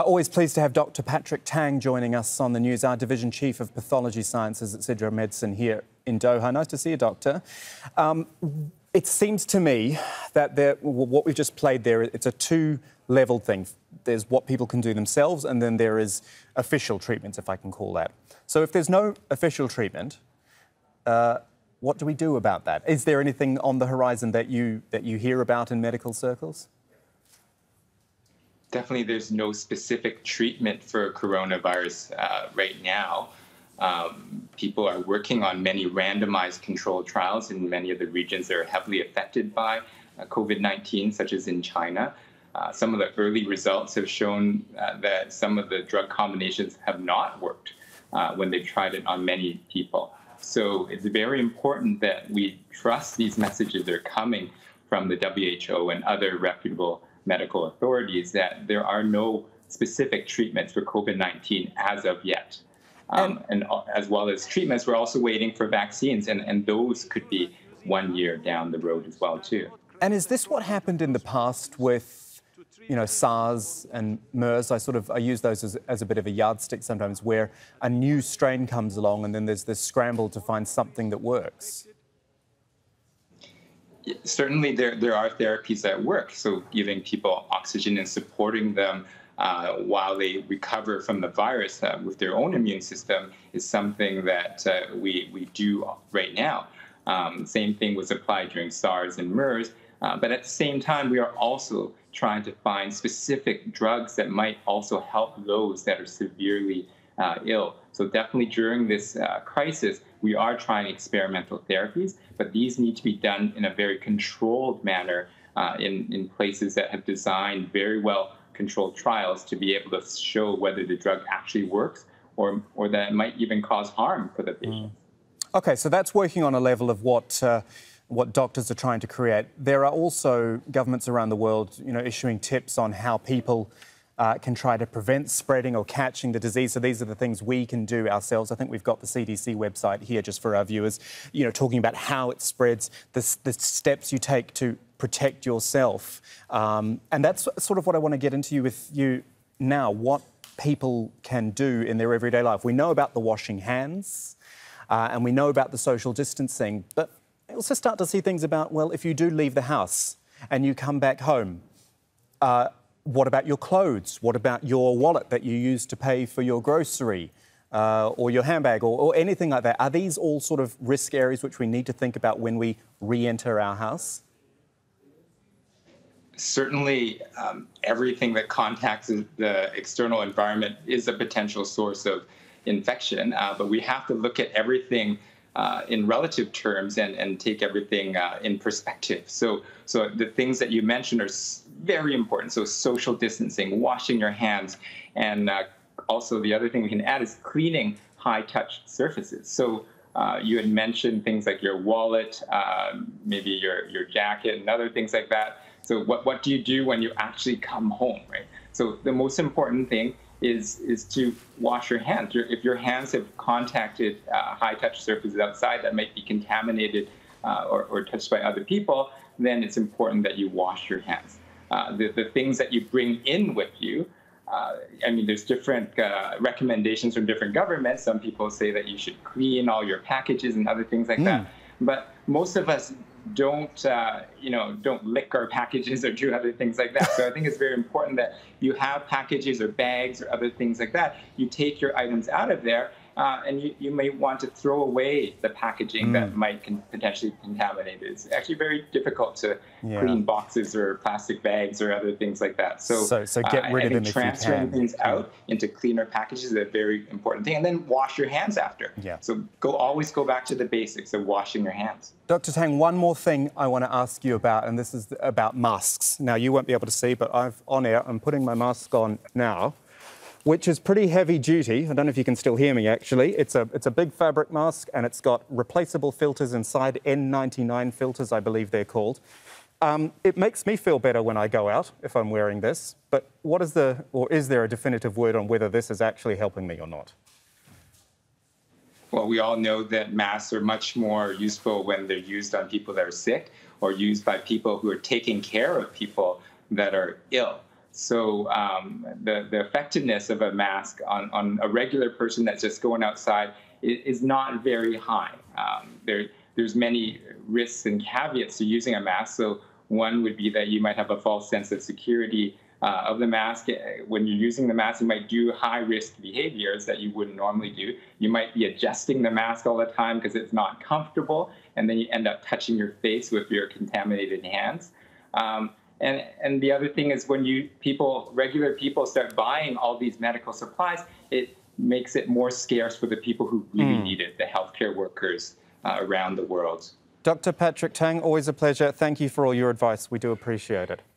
Always pleased to have Dr. Patrick Tang joining us on the news, our Division Chief of Pathology Sciences at Sidra Medicine here in Doha. Nice to see you, Doctor. It seems to me that what we've just played there, it's a two-levelled thing. There's what people can do themselves, and then there is official treatments, if I can call that. So if there's no official treatment, what do we do about that? Is there anything on the horizon that you hear about in medical circles? Definitely, there's no specific treatment for coronavirus right now. People are working on many randomized controlled trials in many of the regions that are heavily affected by COVID-19, such as in China. Some of the early results have shown that some of the drug combinations have not worked when they've tried it on many people. So it's very important that we trust these messages that are coming from the WHO and other reputable medical authorities that there are no specific treatments for COVID-19 as of yet. And as well as treatments, we're also waiting for vaccines, and those could be 1 year down the road as well, too. And is this what happened in the past with, you know, SARS and MERS? I use those as a bit of a yardstick sometimes, where a new strain comes along and then there's this scramble to find something that works. Certainly, there are therapies that work, so giving people oxygen and supporting them while they recover from the virus with their own immune system is something that we do right now. Same thing was applied during SARS and MERS, but at the same time, we are also trying to find specific drugs that might also help those that are severely ill. So definitely during this crisis, we are trying experimental therapies, but these need to be done in a very controlled manner in places that have designed very well controlled trials to be able to show whether the drug actually works or that it might even cause harm for the patient. Okay, so that's working on a level of what doctors are trying to create. There are also governments around the world, you know, issuing tips on how people can try to prevent spreading or catching the disease. So these are the things we can do ourselves. I think we've got the CDC website here just for our viewers, you know, talking about how it spreads, the steps you take to protect yourself. And that's sort of what I want to get into with you now, what people can do in their everyday life. We know about the washing hands and we know about the social distancing, but we also start to see things about, well, if you do leave the house and you come back home, what about your clothes? What about your wallet that you use to pay for your grocery or your handbag or anything like that? Are these all sort of risk areas which we need to think about when we re-enter our house? Certainly, everything that contacts the external environment is a potential source of infection, but we have to look at everything in relative terms and take everything in perspective. So the things that you mentioned are very important. So social distancing, washing your hands, and also the other thing we can add is cleaning high-touch surfaces. So you had mentioned things like your wallet, maybe your jacket, and other things like that. So what do you do when you actually come home, right? So the most important thing is to wash your hands. If your hands have contacted high-touch surfaces outside that might be contaminated or touched by other people, then it's important that you wash your hands. The things that you bring in with you, I mean, there's different recommendations from different governments. Some people say that you should clean all your packages and other things like that. But most of us don't, you know, don't lick our packages or do other things like that. So I think it's very important that you have packages or bags or other things like that. You take your items out of there, and you may want to throw away the packaging that might potentially contaminate it. It's actually very difficult to clean boxes or plastic bags or other things like that. So get rid of them if you can. Transferring things out into cleaner packages is a very important thing. And then wash your hands after. So always go back to the basics of washing your hands. Dr. Tang, one more thing I want to ask you about, and this is about masks. Now, you won't be able to see, but I'm putting my mask on now, which is pretty heavy duty. I don't know if you can still hear me, actually. It's a big fabric mask, and it's got replaceable filters inside, N99 filters, I believe they're called. It makes me feel better when I go out if I'm wearing this, but what is the, or is there a definitive word on whether this is actually helping me or not? Well, we all know that masks are much more useful when they're used on people that are sick or used by people who are taking care of people that are ill. So the effectiveness of a mask on a regular person that's just going outside is not very high. There's many risks and caveats to using a mask. So one would be that you might have a false sense of security of the mask. When you're using the mask, you might do high-risk behaviors that you wouldn't normally do. You might be adjusting the mask all the time because it's not comfortable, and then you end up touching your face with your contaminated hands. And the other thing is when regular people start buying all these medical supplies, it makes it more scarce for the people who really need it, the healthcare workers around the world. Dr. Patrick Tang, always a pleasure. Thank you for all your advice. We do appreciate it.